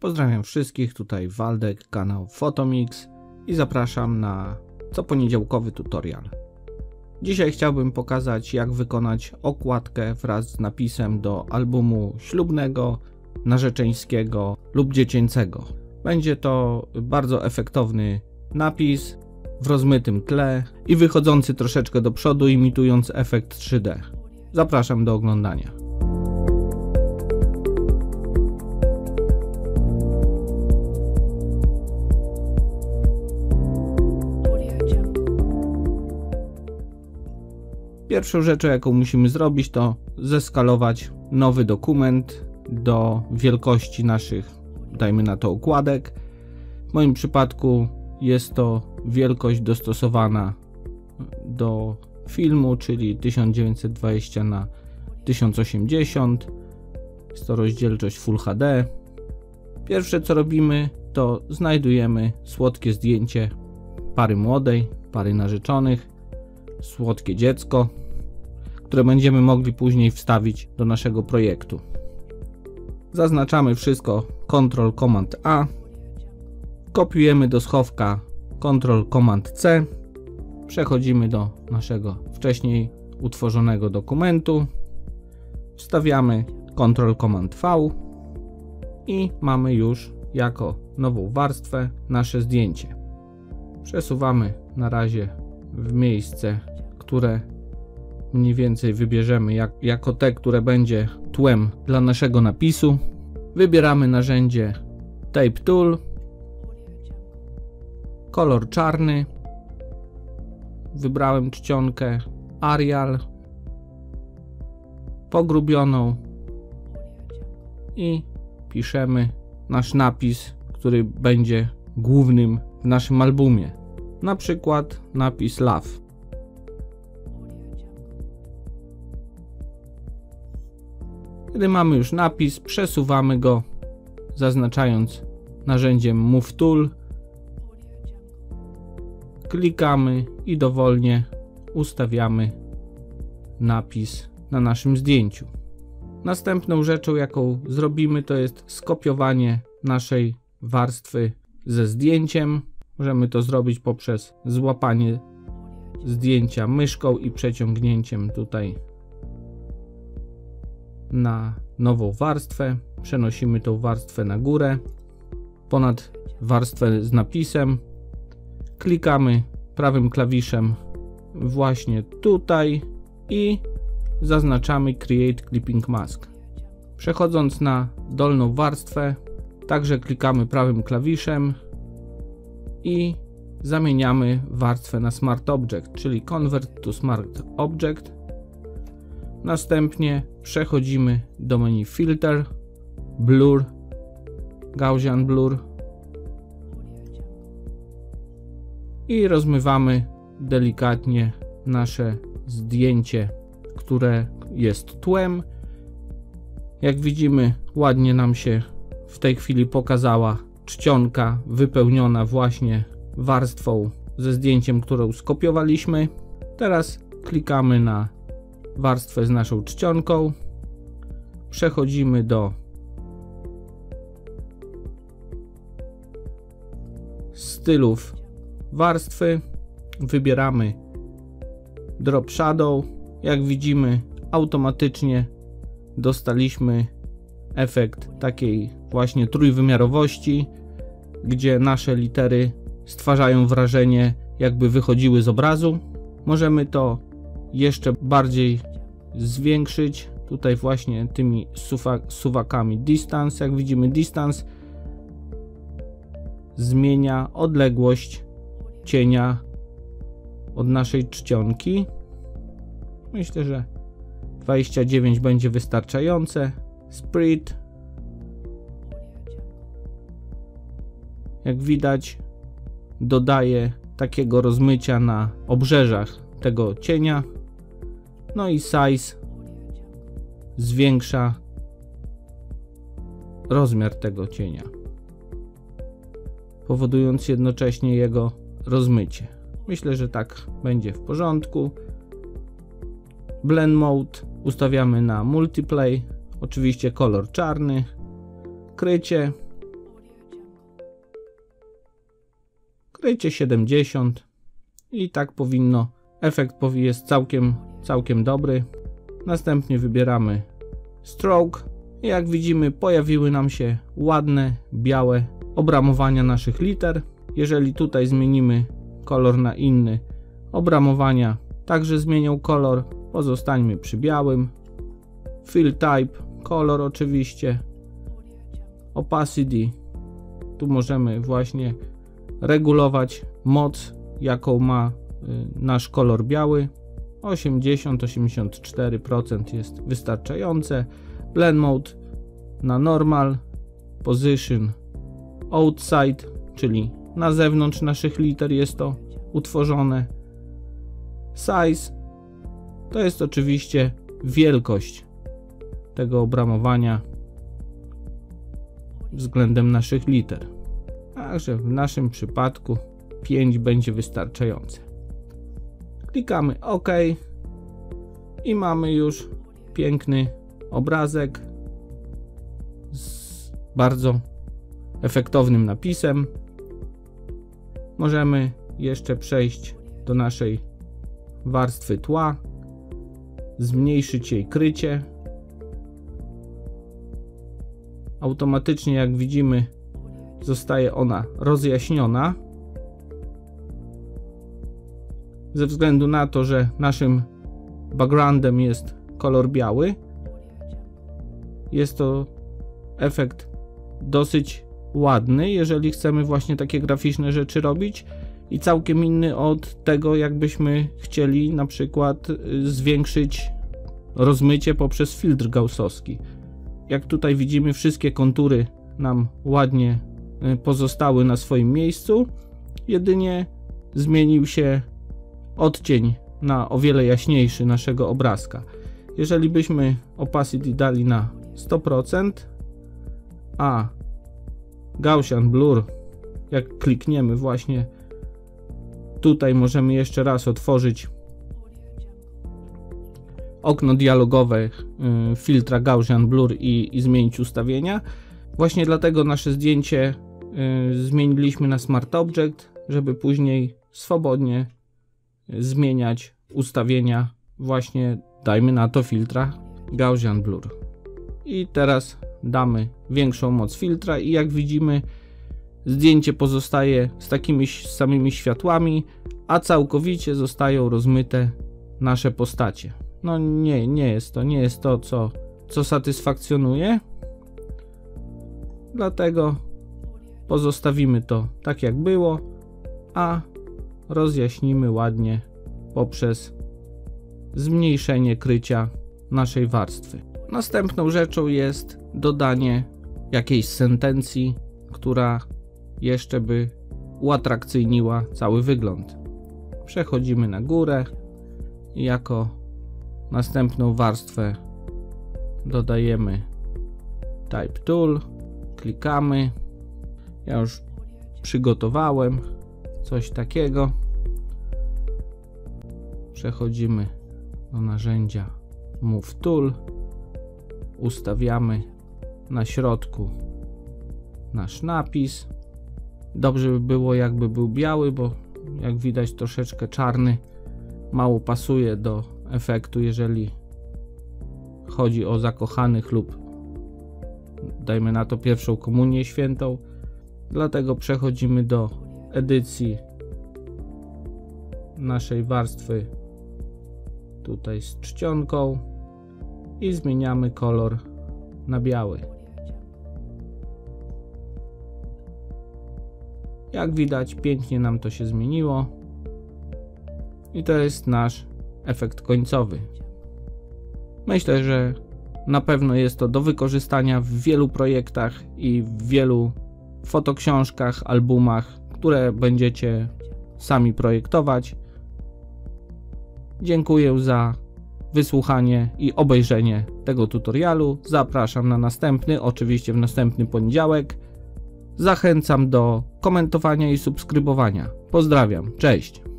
Pozdrawiam wszystkich, tutaj Waldek, kanał Fotomix i zapraszam na coponiedziałkowy tutorial. Dzisiaj chciałbym pokazać, jak wykonać okładkę wraz z napisem do albumu ślubnego, narzeczeńskiego lub dziecięcego. Będzie to bardzo efektowny napis w rozmytym tle i wychodzący troszeczkę do przodu, imitując efekt 3D. Zapraszam do oglądania. Pierwszą rzeczą, jaką musimy zrobić, to zeskalować nowy dokument do wielkości naszych, dajmy na to, okładek. W moim przypadku jest to wielkość dostosowana do filmu, czyli 1920 na 1080. Jest to rozdzielczość Full HD. Pierwsze co robimy, to znajdujemy słodkie zdjęcie pary młodej, pary narzeczonych, słodkie dziecko, które będziemy mogli później wstawić do naszego projektu. Zaznaczamy wszystko Ctrl-Command-A, kopiujemy do schowka Ctrl-Command-C, przechodzimy do naszego wcześniej utworzonego dokumentu, wstawiamy Ctrl-Command-V i mamy już jako nową warstwę nasze zdjęcie. Przesuwamy na razie w miejsce, które mniej więcej wybierzemy jako te, które będzie tłem dla naszego napisu. Wybieramy narzędzie Type Tool, kolor czarny, wybrałem czcionkę Arial, pogrubioną i piszemy nasz napis, który będzie głównym w naszym albumie. Na przykład napis Love. Kiedy mamy już napis, przesuwamy go, zaznaczając narzędziem Move Tool. Klikamy i dowolnie ustawiamy napis na naszym zdjęciu. Następną rzeczą, jaką zrobimy, to jest skopiowanie naszej warstwy ze zdjęciem. Możemy to zrobić poprzez złapanie zdjęcia myszką i przeciągnięciem tutaj na nową warstwę. Przenosimy tą warstwę na górę, ponad warstwę z napisem. Klikamy prawym klawiszem właśnie tutaj i zaznaczamy Create Clipping Mask. Przechodząc na dolną warstwę, także klikamy prawym klawiszem i zamieniamy warstwę na Smart Object, czyli Convert to Smart Object. Następnie przechodzimy do menu Filter, Blur, Gaussian Blur i rozmywamy delikatnie nasze zdjęcie, które jest tłem. Jak widzimy, ładnie nam się w tej chwili pokazała czcionka wypełniona właśnie warstwą ze zdjęciem, którą skopiowaliśmy. Teraz klikamy na warstwę z naszą czcionką, przechodzimy do stylów warstwy, wybieramy drop shadow. Jak widzimy, automatycznie dostaliśmy efekt takiej właśnie trójwymiarowości, gdzie nasze litery stwarzają wrażenie, jakby wychodziły z obrazu. Możemy to jeszcze bardziej zwiększyć tutaj właśnie tymi suwakami distance. Jak widzimy, distance zmienia odległość cienia od naszej czcionki. Myślę, że 29 będzie wystarczające. Spread. Jak widać, dodaje takiego rozmycia na obrzeżach tego cienia. No i size zwiększa rozmiar tego cienia, powodując jednocześnie jego rozmycie. Myślę, że tak będzie w porządku. Blend Mode ustawiamy na Multiply, oczywiście kolor czarny, krycie, Kryjcie 70 i tak powinno. Efekt jest całkiem dobry. Następnie wybieramy Stroke. Jak widzimy, pojawiły nam się ładne, białe obramowania naszych liter. Jeżeli tutaj zmienimy kolor na inny, obramowania także zmienią kolor. Pozostańmy przy białym. Fill Type, kolor oczywiście. Opacity, tu możemy właśnie regulować moc, jaką ma nasz kolor biały. 80-84% jest wystarczające. Blend Mode na Normal. Position Outside, czyli na zewnątrz naszych liter jest to utworzone. Size to jest oczywiście wielkość tego obramowania względem naszych liter. Także w naszym przypadku 5 będzie wystarczające. Klikamy OK i mamy już piękny obrazek z bardzo efektownym napisem. Możemy jeszcze przejść do naszej warstwy tła, zmniejszyć jej krycie. Automatycznie, jak widzimy, zostaje ona rozjaśniona. Ze względu na to, że naszym backgroundem jest kolor biały, jest to efekt dosyć ładny, jeżeli chcemy właśnie takie graficzne rzeczy robić, i całkiem inny od tego, jakbyśmy chcieli na przykład zwiększyć rozmycie poprzez filtr gaussowski. Jak tutaj widzimy, wszystkie kontury nam ładnie pozostały na swoim miejscu, jedynie zmienił się odcień na o wiele jaśniejszy naszego obrazka. Jeżeli byśmy opacity dali na 100%, a Gaussian Blur, jak klikniemy właśnie tutaj, możemy jeszcze raz otworzyć okno dialogowe filtra Gaussian Blur i zmienić ustawienia. Właśnie dlatego nasze zdjęcie zmieniliśmy na Smart Object, żeby później swobodnie zmieniać ustawienia właśnie, dajmy na to, filtra Gaussian Blur. I teraz damy większą moc filtra i jak widzimy, zdjęcie pozostaje z takimi samymi światłami, a całkowicie zostają rozmyte nasze postacie. No nie jest to co satysfakcjonuje, dlatego pozostawimy to tak jak było, a rozjaśnimy ładnie poprzez zmniejszenie krycia naszej warstwy. Następną rzeczą jest dodanie jakiejś sentencji, która jeszcze by uatrakcyjniła cały wygląd. Przechodzimy na górę i jako następną warstwę dodajemy Type Tool, klikamy. Ja już przygotowałem coś takiego. Przechodzimy do narzędzia Move Tool. Ustawiamy na środku nasz napis. Dobrze by było, jakby był biały, bo jak widać, troszeczkę czarny mało pasuje do efektu, jeżeli chodzi o zakochanych lub, dajmy na to, pierwszą komunię świętą. Dlatego przechodzimy do edycji naszej warstwy tutaj z czcionką i zmieniamy kolor na biały. Jak widać, pięknie nam to się zmieniło i to jest nasz efekt końcowy. Myślę, że na pewno jest to do wykorzystania w wielu projektach i w wielu fotoksiążkach, albumach, które będziecie sami projektować. Dziękuję za wysłuchanie i obejrzenie tego tutorialu. Zapraszam na następny, oczywiście w następny poniedziałek. Zachęcam do komentowania i subskrybowania. Pozdrawiam, cześć!